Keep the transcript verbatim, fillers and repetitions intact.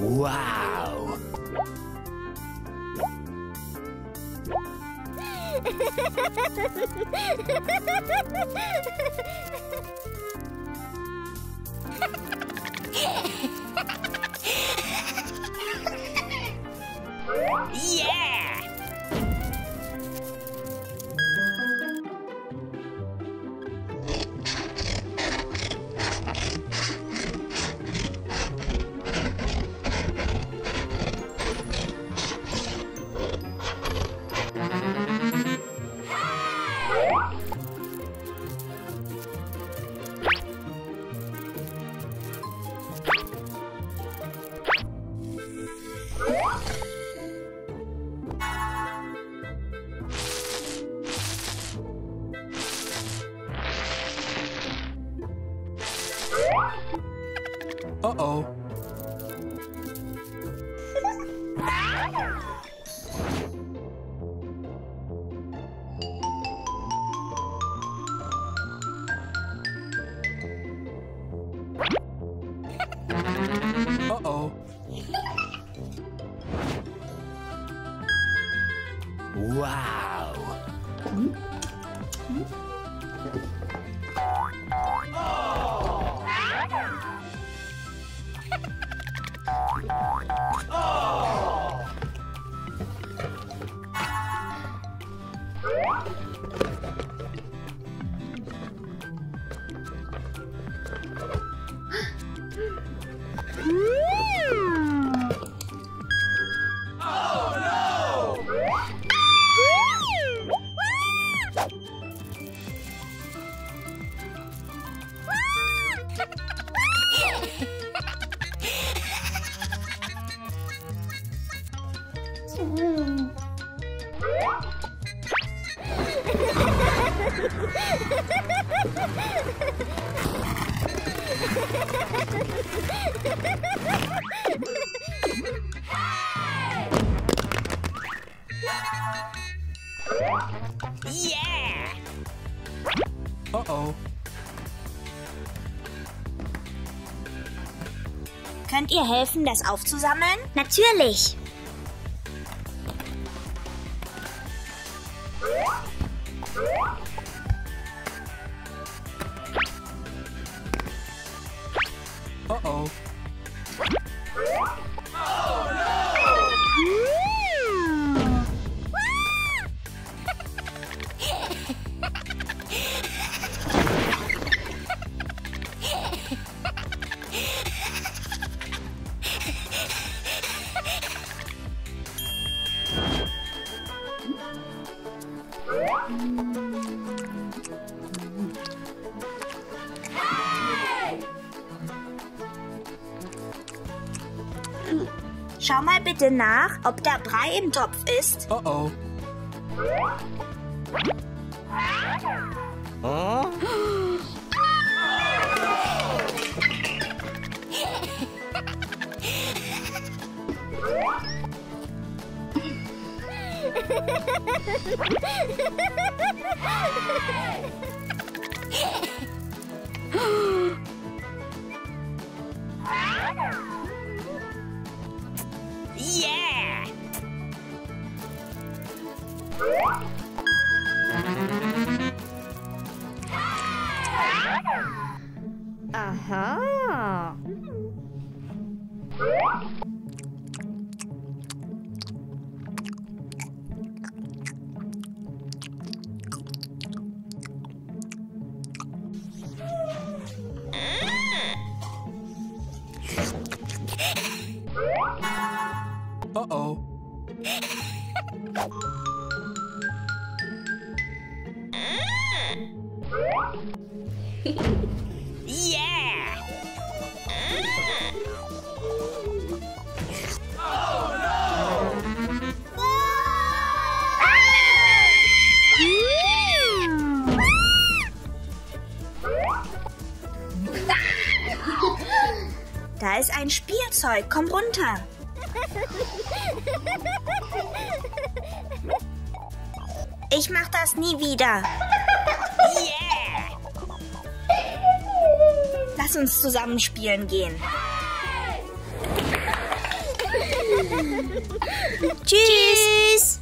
Wow! Yeah! Uh-oh. Uh-oh. Wow. Yeah! Uh-oh. Könnt ihr helfen, das aufzusammeln? Natürlich! Uh-oh. Schau mal bitte nach, ob da Brei im Topf ist. Oh oh. Oh? Yeah! Uh-huh. Uh-oh. Yeah! Oh no! Da ist ein Spielzeug, komm runter! Ich mach das nie wieder. Yeah! Lass uns zusammen spielen gehen. Tschüss.